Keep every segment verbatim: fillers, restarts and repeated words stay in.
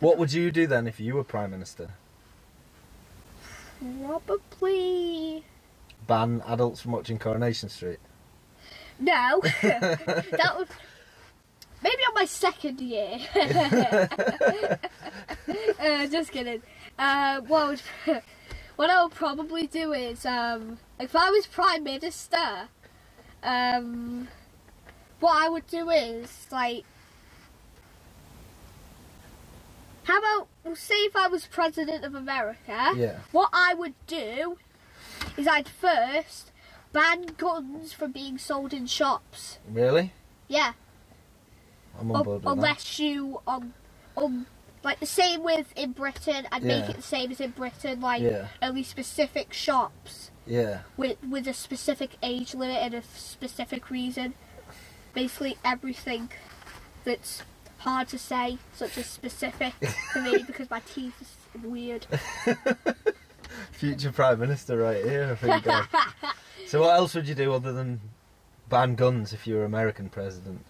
What would you do then if you were Prime Minister? Probably... ban adults from watching Coronation Street? No. That would... maybe on my second year. uh, just kidding. Uh, what, would, what I would probably do is, um, if I was Prime Minister, um, what I would do is, like, how about, we'll say if I was President of America, yeah. What I would do is I'd first ban guns from being sold in shops. Really? Yeah. I'm on board with unless that. you, um, um, like the same with in Britain, I'd yeah. make it the same as in Britain, like yeah. only specific shops. Yeah. With with a specific age limit and a specific reason. Basically everything that's hard to say, such as specific, to me because my teeth are weird. Future Prime Minister right here, I think. uh, so what else would you do other than ban guns if you were American president?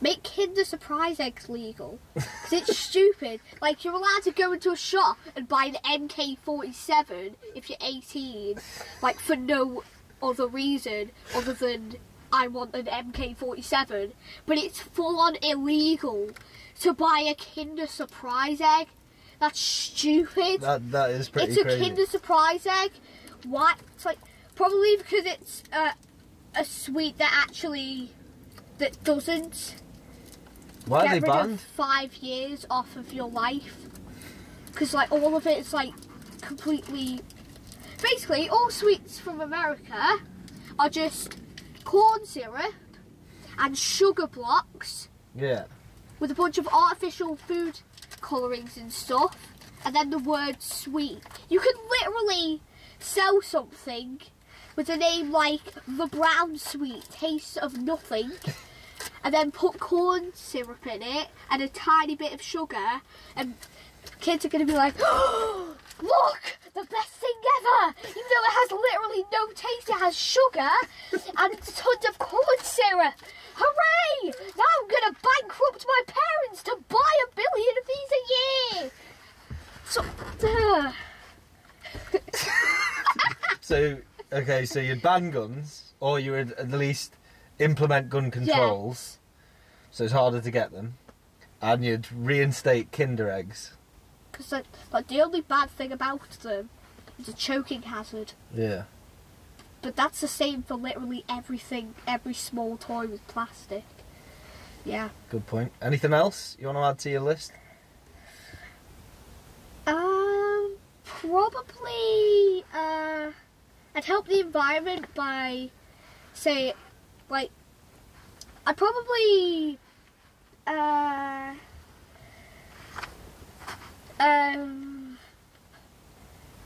Make Kinder surprise eggs legal, because it's stupid. Like, you're allowed to go into a shop and buy an M K forty-seven if you're eighteen, like, for no other reason other than I want an M K forty-seven, but it's full-on illegal to buy a Kinder surprise egg. That's stupid. That, that is pretty It's crazy. A Kinder surprise egg. Why? It's like, probably because it's uh, a sweet that actually... that doesn't Why get are they rid banned? Of five years off of your life, because like all of it is like completely, basically all sweets from America are just corn syrup and sugar blocks, yeah, with a bunch of artificial food colourings and stuff, and then the word sweet. You can literally sell something with a name like the brown sweet tastes of nothing and then put corn syrup in it and a tiny bit of sugar, and kids are going to be like, oh, look, the best thing ever, even though it has literally no taste, it has sugar and tons of corn syrup. Hooray! Now I'm going to bankrupt my parents to buy a billion of these a year. So, uh. so okay, so you'd ban guns, or you would at least implement gun controls, yeah. so it's harder to get them, and you'd reinstate Kinder eggs. Because like, like, the only bad thing about them is a choking hazard. Yeah. But that's the same for literally everything, every small toy with plastic. Yeah. Good point. Anything else you want to add to your list? Um, probably, uh... I'd help the environment by, say, like, I'd probably, uh, um,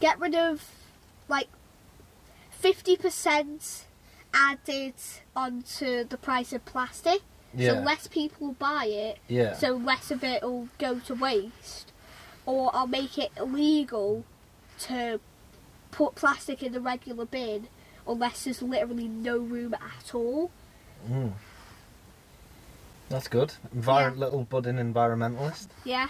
get rid of, like, fifty percent added onto the price of plastic, yeah. so less people buy it, yeah. so less of it will go to waste, or I'll make it illegal to put plastic in the regular bin unless there's literally no room at all. Mm. That's good. Envir- yeah. Little budding environmentalist. Yeah.